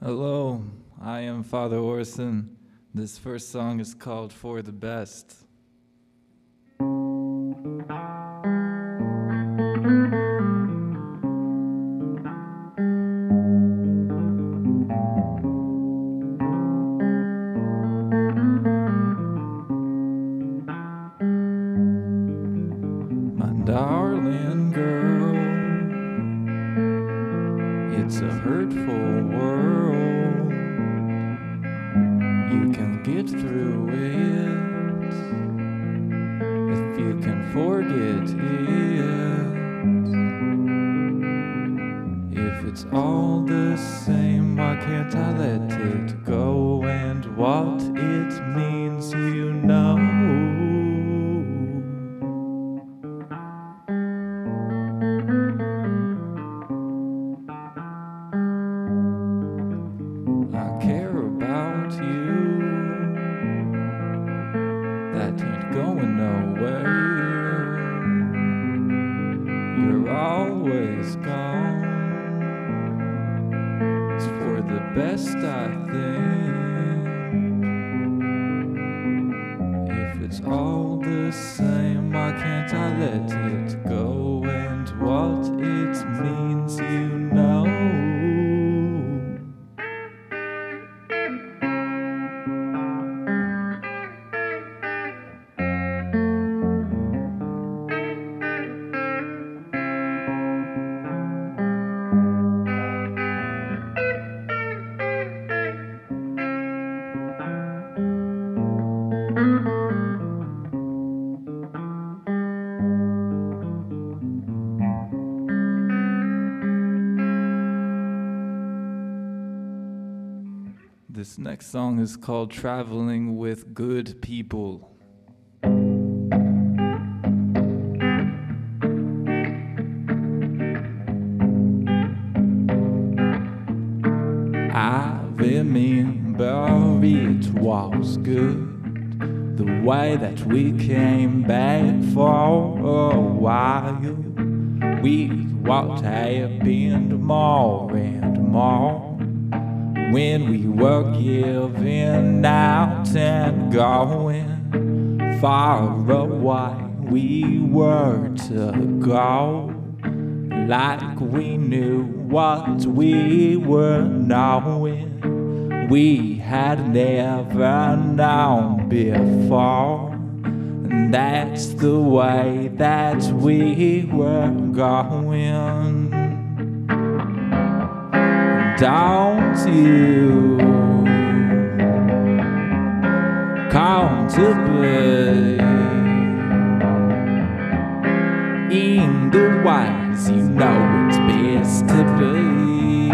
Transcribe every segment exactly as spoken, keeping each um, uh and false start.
Hello, I am Father Orson. This first song is called For the Best. My darling girl, it's a hurtful world. You can get through it if you can forget it. If it's all the same, why can't I let it go? And what it means, you know. I care about you, that ain't going nowhere. You're always gone, it's for the best, I think. If it's all the same, why can't I let it go? And what it means, you know. This next song is called Traveling with Good People. I remember it was good, the way that we came back for a while. We walked happened more and more, when we were giving out and going far away, we were to go like we knew what we were knowing. We had never known before, and that's the way that we were going. Don't you contemplate in the wise, you know it's best to be.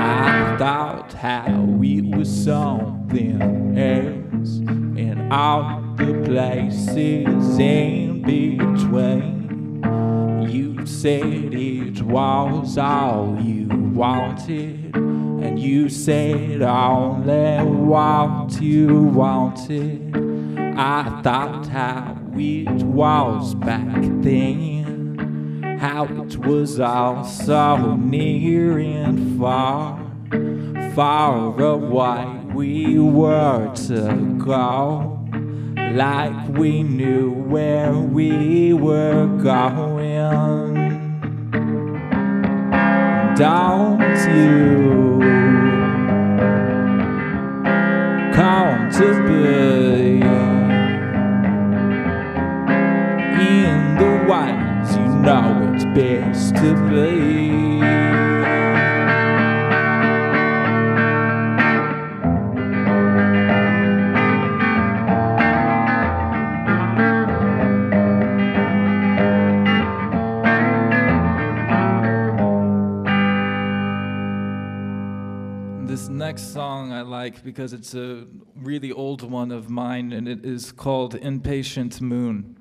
I thought how we were something else, and all the places in between. You said it was all you wanted, and you said only what you wanted. I thought how it was back then, how it was all so near and far. Far away we were to go, like we knew where we were going. Don't you come to be in the wise, you know it's best to be. This next song I like because it's a really old one of mine, and it is called Impatient Moon.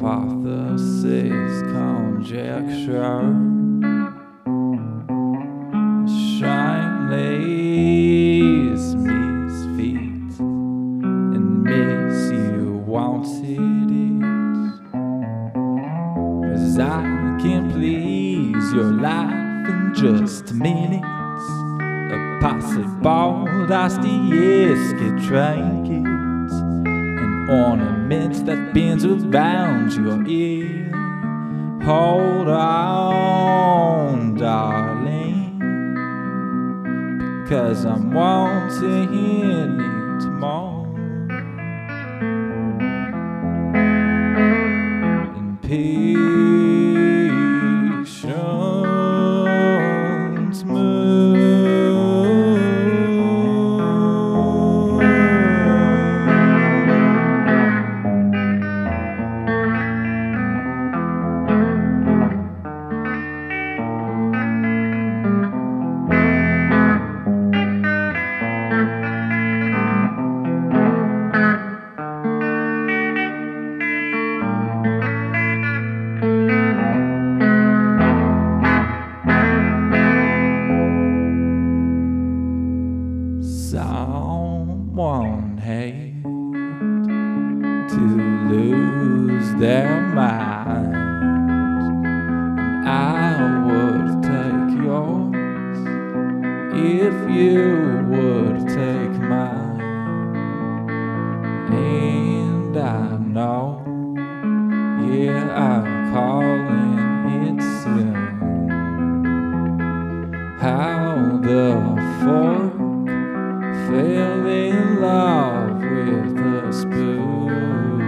hypothesis conjecture. Saint Millay's misfit and miss you wanted it. Cause I can please your life in just minutes. A possible Dostoevsky trinket, ornaments that bends around your ear. Hold on, darling, because I'm wanting you tomorrow. Impatient mood. Someone hate to lose their mind, and I would take yours if you would take mine. And I know, yeah, I'm calling it soon, how the fork fell in love with a spoon.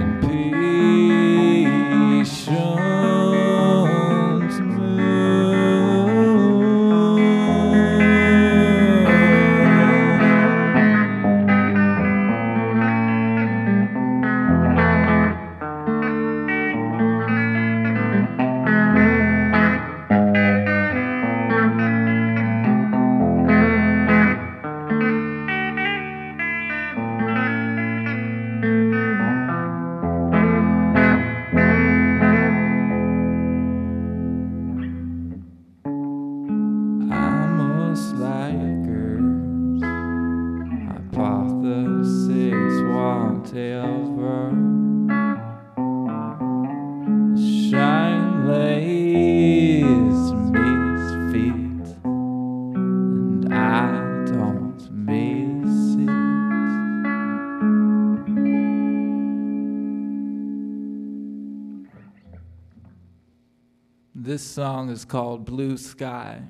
Impatient moon. Hypothesis whatever. Saint Millay's misfit, and I don't miss it. This song is called Blue Sky.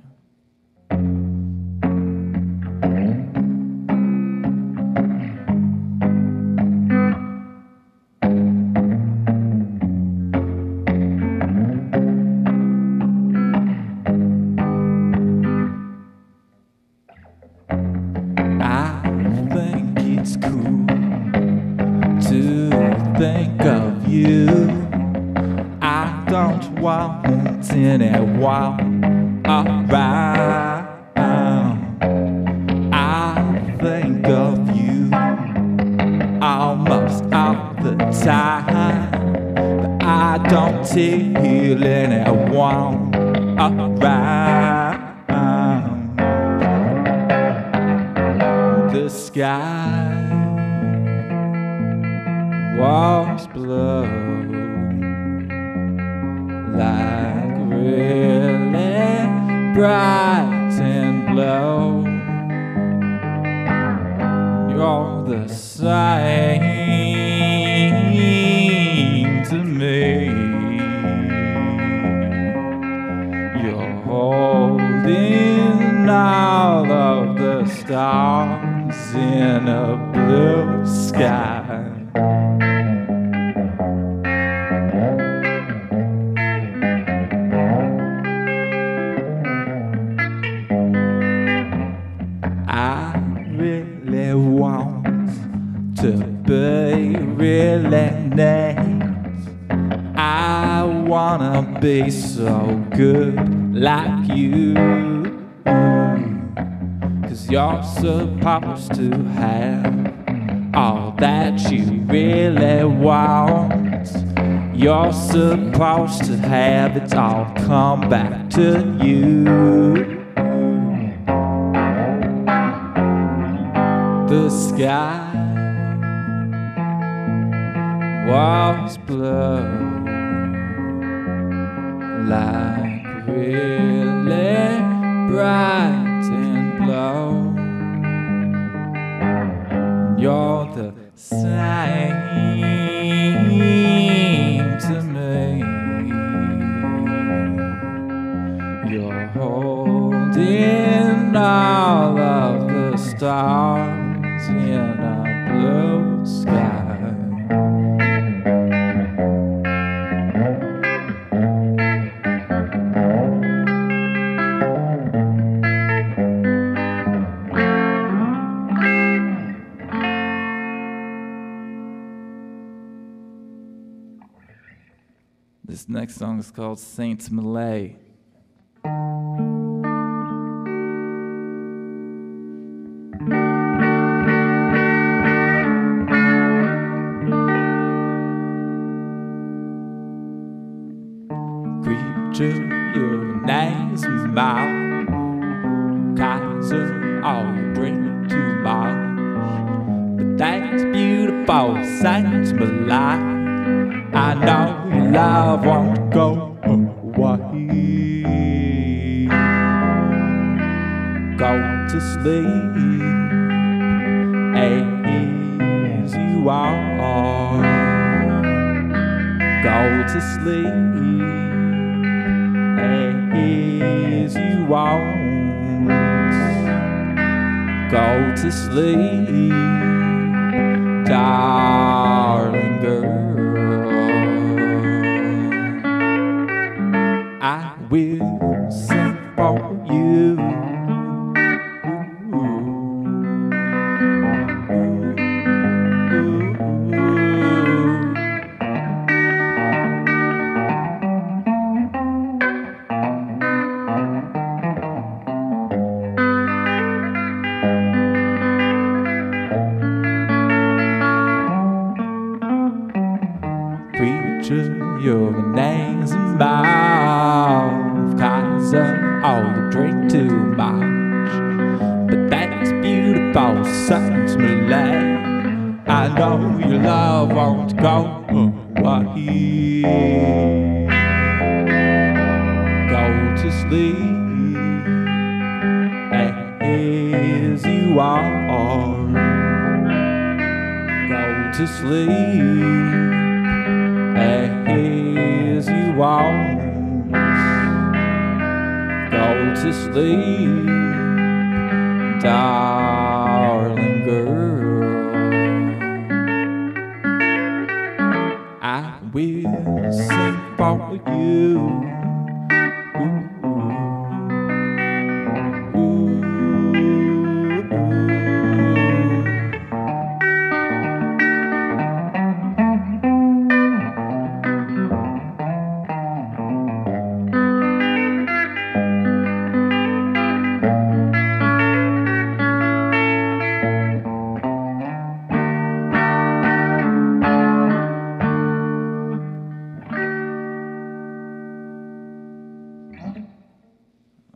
It's cool to think of you. I don't want anyone around. I think of you almost all the time, but I don't feel anyone around. The sky was blue, like really bright and blue. You're the same to me. You're holding all of the stars in a blue sky. I really want to be really nice. I wanna be so good like you. You're supposed to have all that you really want. You're supposed to have it all come back to you. The sky was blue, like really bright and blue. You're the same to me. You're holding all of the stars in a blue sky. This next song is called Saint Millay. Your name's Mao, Kaiser Audrey tomorrow. But that's beautiful, Saint Millay. I know your love won't go away. Go to sleep as you are. Go to sleep as you want. Go to sleep, darling girl. I will sing for you. Your name's involved, cause of all you drink too much. But that's beautiful, Saint Millay. I know your love won't go away. Go to sleep as you are. Go to sleep as you want. Go to sleep, darling girl. I will sing for you.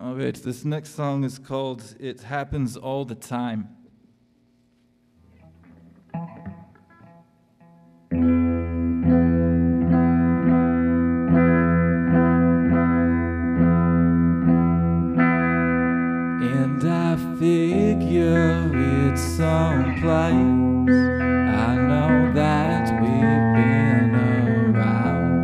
Alright, this next song is called It Happens All the Time. And I figure it's someplace I know that we've been around.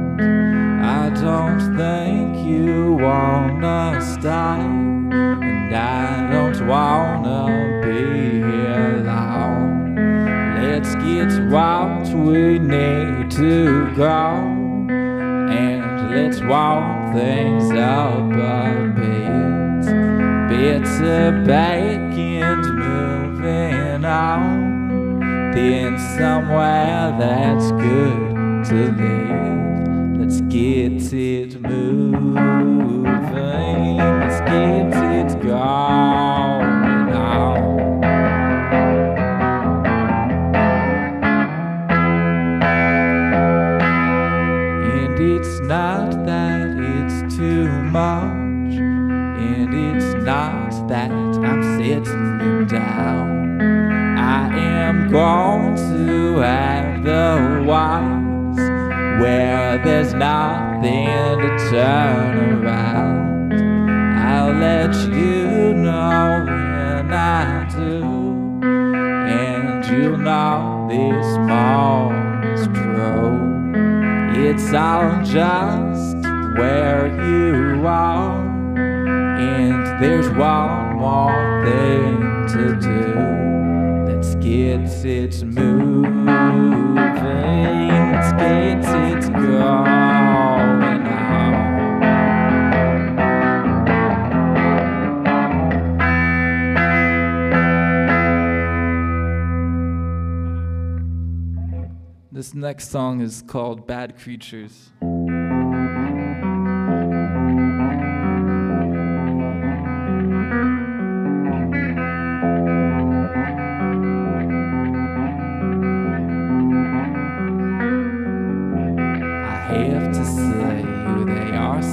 I don't think you wanna stop, and I don't wanna be here long. Let's get what we need to go, and let's warm things up a bit. Bits of bacon's moving on, then somewhere that's good to live. Let's get it moving. Let's get it going on. night, I'm sitting you down. I am going to act the wise, where there's nothing to turn around. I'll let you know when I do, and you know this moment is true. It's all just where you are, and there's one more thing to do. Let's get it moving, let's get it going on. This next song is called Bad Creatures.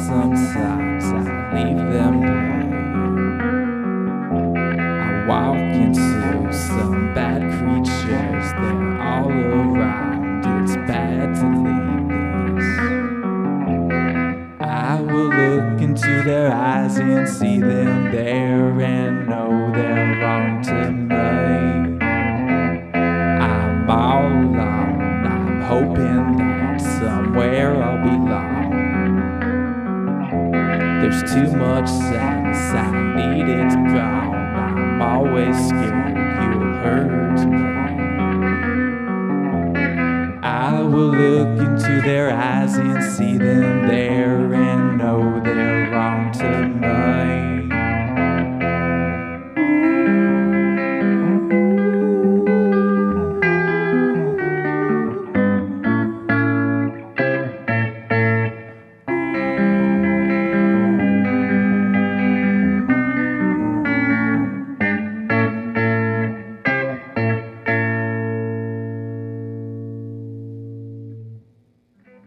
Sometimes I leave them alone. I walk into some bad creatures, they're all around. It's bad to leave this. I will look into their eyes and see them there and know they're wrong to me. I'm all alone, I'm hoping that somewhere I'll belong. There's too much sadness, I need it gone. I'm always scared you'll hurt me. I will look into their eyes and see them there and know they're wrong to me.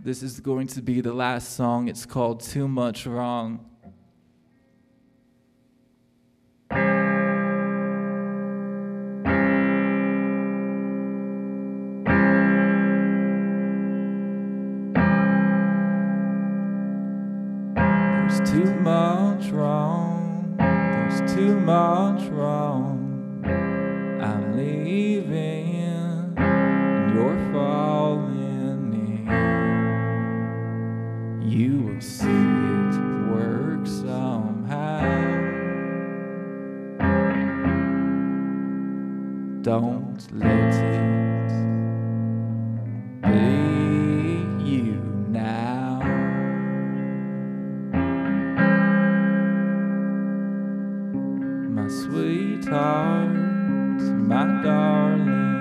This is going to be the last song. It's called Too Much Wrong. There's too much wrong. There's too much wrong. I'm leaving and you're falling. You will see it work somehow. Don't let it be you now. My sweetheart, my darling,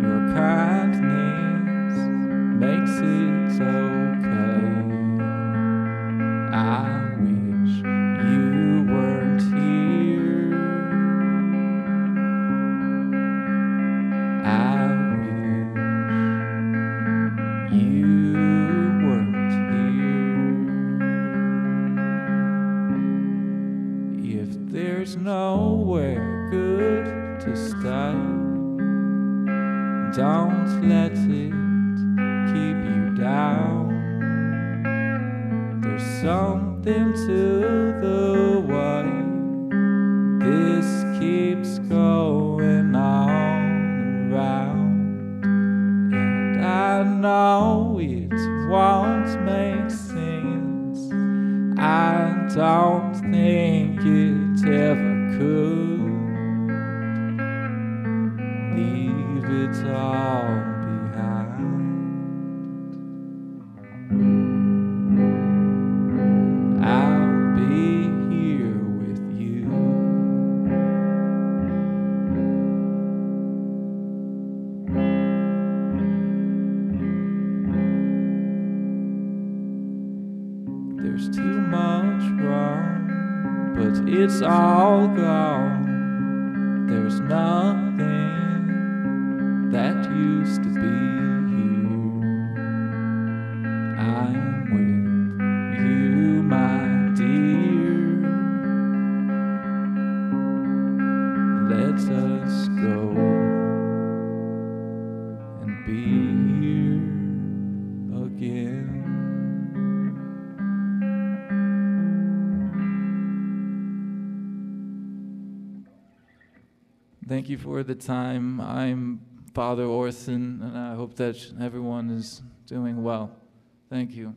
your kindness makes it so. I wish you weren't here. I wish you weren't here. If there's nowhere good to stay, don't let it keep you down. There's something to the way this keeps going on and round, and I know it won't make sense. I don't think it ever could. Leave it all. It's all gone. There's nothing that used to be here. I'm with you, my dear. be here again. Thank you for the time. I'm Father Orson, and I hope that everyone is doing well. Thank you.